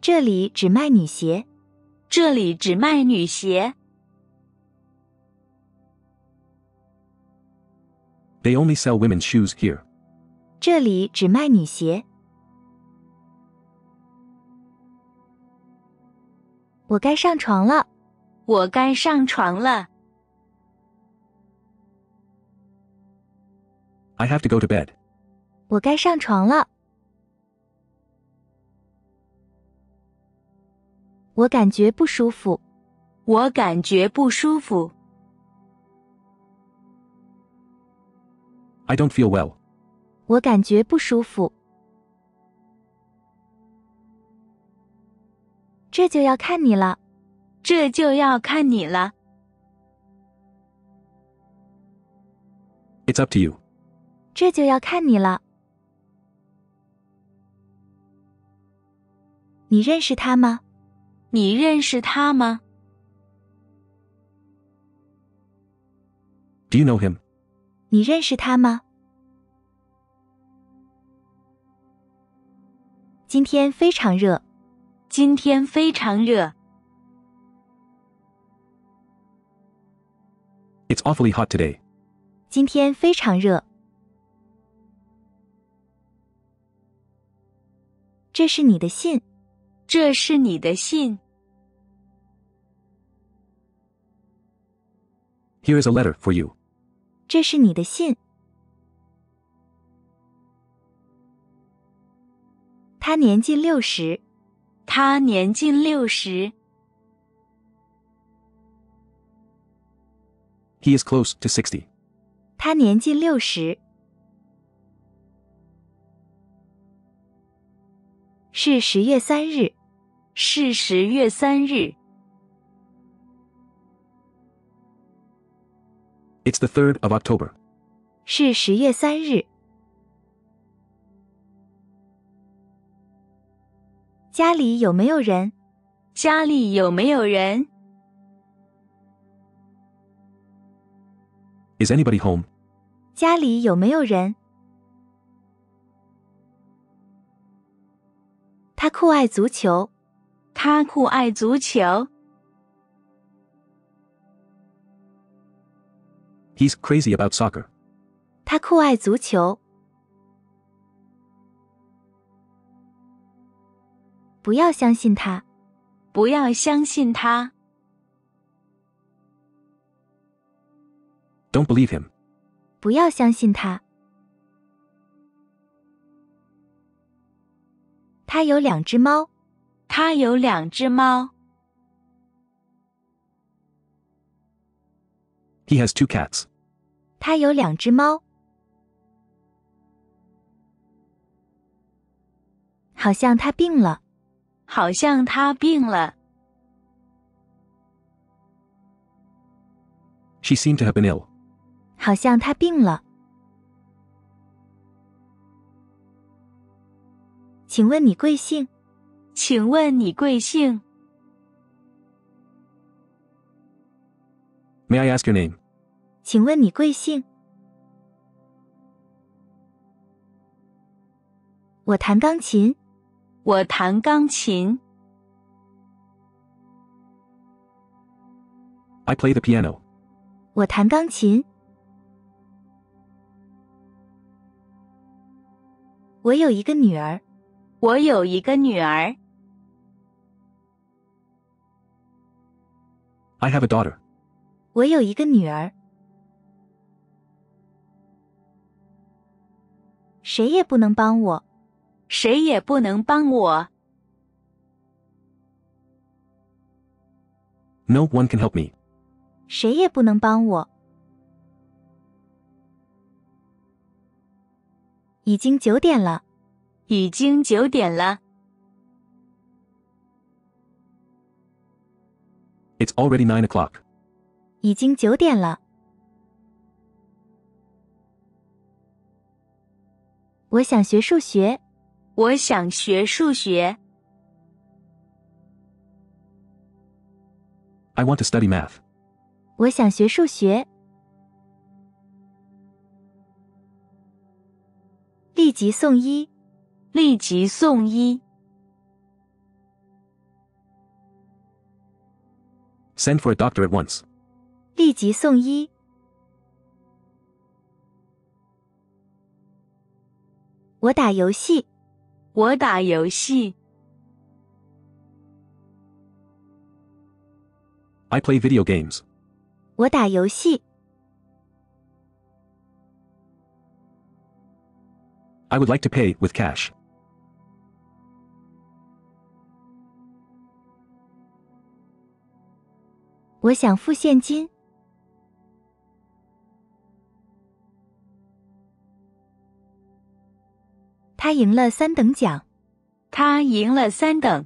这里只卖女鞋。这里只卖女鞋。They only sell women's shoes here. 这里只卖女鞋。我该上床了。我该上床了。I have to go to bed. 我该上床了。我感觉不舒服。我感觉不舒服。I don't feel well. 我感觉不舒服。这就要看你了。这就要看你了。It's up to you. 这就要看你了。你认识他吗？你认识他吗 ？Do you know him? 你认识他吗？今天非常热。今天非常热。It's awfully hot today. 今天非常热。这是你的信。这是你的信。Here is a letter for you. 这是你的信。他年近60。他年近60。He is close to 60. 他年近60。是10月3日。是10月3日。It's the 3rd of October. 是10月3日。家里有没有人？家里有没有人 ？Is anybody home? 家里有没有人？他酷爱足球。他酷爱足球。He's crazy about soccer. 他酷爱足球。不要相信他。不要相信他。Don't believe him. 不要相信他。他有两只猫。他有两只猫。He has two cats. 他有两只猫。好像他病了。好像他病了。She seemed to have been ill. 好像他病了。请问你贵姓？请问你贵姓 ？May I ask your name? 请问你贵姓？我弹钢琴。我弹钢琴。I play the piano. 我弹钢琴。我有一个女儿。我有一个女儿。I have a daughter. 我有一个女儿。谁也不能帮我。谁也不能帮我。No one can help me. 谁也不能帮我。已经9点了。已经9点了。It's already 9 o'clock. 已经9点了。我想学数学。我想学数学。I want to study math. 我想学数学。立即送医。立即送医。Send for a doctor at once. 立即送医。 我打游戏，我打游戏。I play video games. 我打游戏。I would like to pay with cash. 我想付现金。 他赢了三等奖。他赢了三等。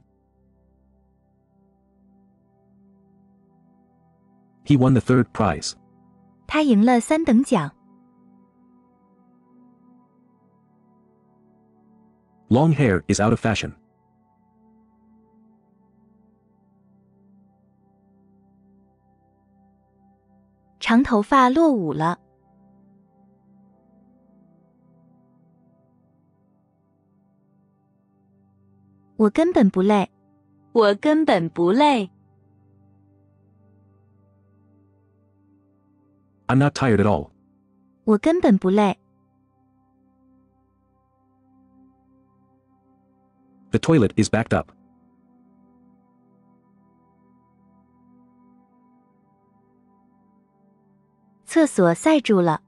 He won the third prize. 他赢了三等奖。Long hair is out of fashion. 长头发落伍了。 我根本不累，我根本不累。I'm not tired at all. 我根本不累。The toilet is backed up. 厕所塞住了。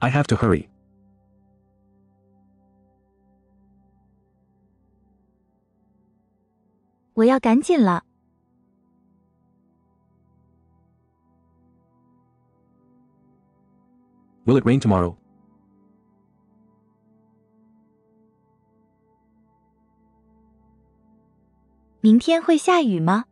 I have to hurry. 我要赶紧了。Will it rain tomorrow? 明天会下雨吗？